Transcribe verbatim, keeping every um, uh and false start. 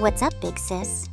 What's up, big sis?